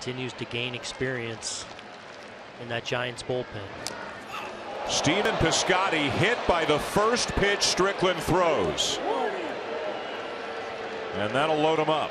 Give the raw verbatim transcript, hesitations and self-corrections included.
Continues to gain experience in that Giants bullpen. Stephen Piscotty hit by the first pitch Strickland throws. And that'll load him up.